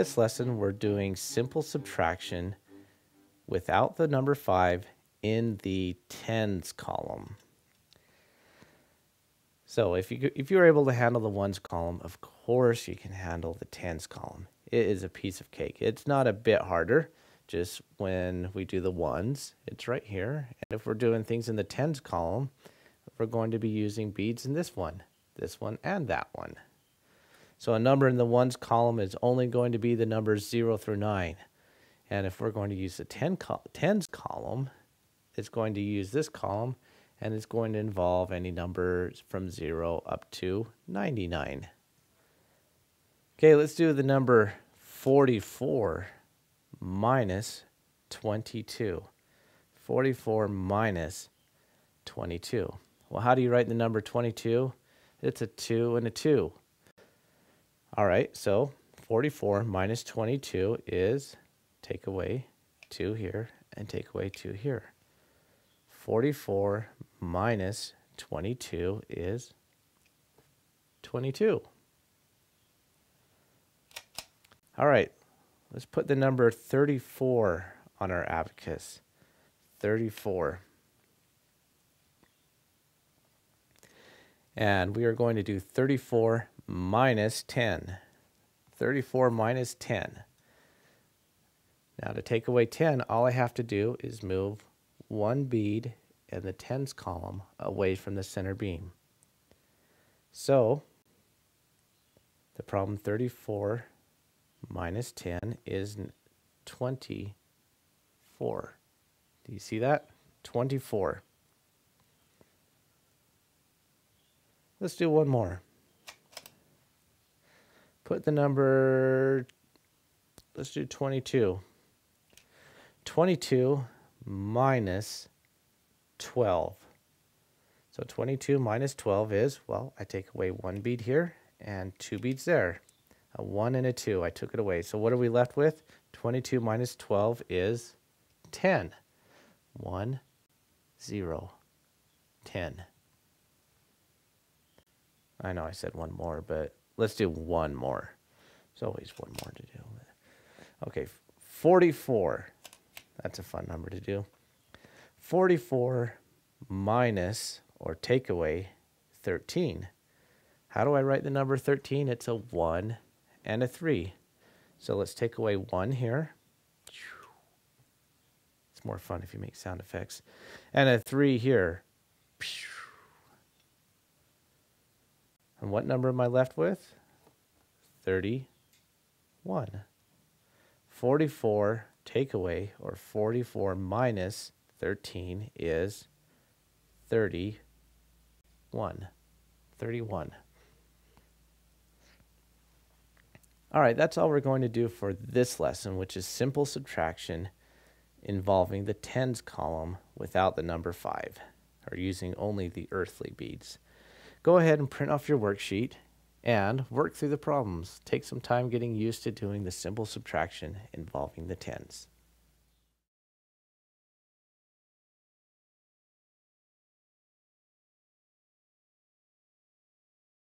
this lesson, we're doing simple subtraction without the number 5 in the tens column. So if you're able to handle the ones column, of course you can handle the tens column. It is a piece of cake. It's not a bit harder. Just when we do the ones, it's right here. And if we're doing things in the tens column, we're going to be using beads in this one, and that one. So a number in the ones column is only going to be the numbers 0 through 9. And if we're going to use the tens column, it's going to use this column, and it's going to involve any numbers from 0 up to 99. Okay, let's do the number 44 minus 22. 44 minus 22. Well, how do you write the number 22? It's a 2 and a 2. All right, so 44 minus 22 is take away 2 here and take away 2 here. 44 minus 22 is 22. All right, let's put the number 34 on our abacus. 34. And we are going to do 34 minus 10. 34 minus 10. Now to take away 10, all I have to do is move one bead in the tens column away from the center beam. So the problem 34 minus 10 is 24. Do you see that? 24. Let's do one more. Put the number, let's do 22. 22 minus 12. So 22 minus 12 is, well, I take away one bead here and two beads there. A 1 and a 2. I took it away. So what are we left with? 22 minus 12 is 10. 1, 0, 10. I know I said one more, but let's do one more. There's always one more to do. Okay, 44. That's a fun number to do. 44 minus, or take away, 13. How do I write the number 13? It's a 1 and a 3. So let's take away 1 here. It's more fun if you make sound effects. And a 3 here. And what number am I left with? 31. 44 take away, or 44 minus 13 is 31. 31. All right, that's all we're going to do for this lesson, which is simple subtraction involving the tens column without the number 5, or using only the earthly beads. Go ahead and print off your worksheet and work through the problems. Take some time getting used to doing the simple subtraction involving the tens.